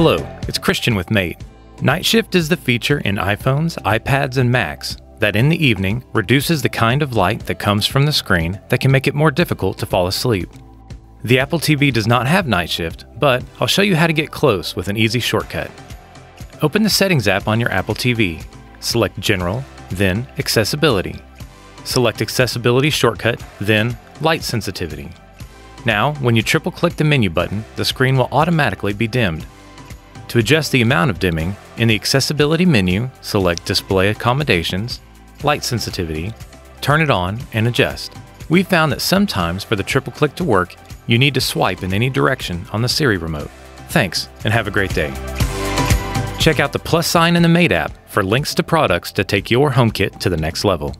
Hello, it's Christian with Mate. Night Shift is the feature in iPhones, iPads, and Macs that in the evening reduces the kind of light that comes from the screen that can make it more difficult to fall asleep. The Apple TV does not have Night Shift, but I'll show you how to get close with an easy shortcut. Open the Settings app on your Apple TV. Select General, then Accessibility. Select Accessibility shortcut, then Light Sensitivity. Now, when you triple-click the menu button, the screen will automatically be dimmed. To adjust the amount of dimming, in the Accessibility menu, select Display Accommodations, Light Sensitivity, turn it on, and adjust. We found that sometimes for the triple-click to work, you need to swipe in any direction on the Siri remote. Thanks, and have a great day. Check out the plus sign in the Mate app for links to products to take your HomeKit to the next level.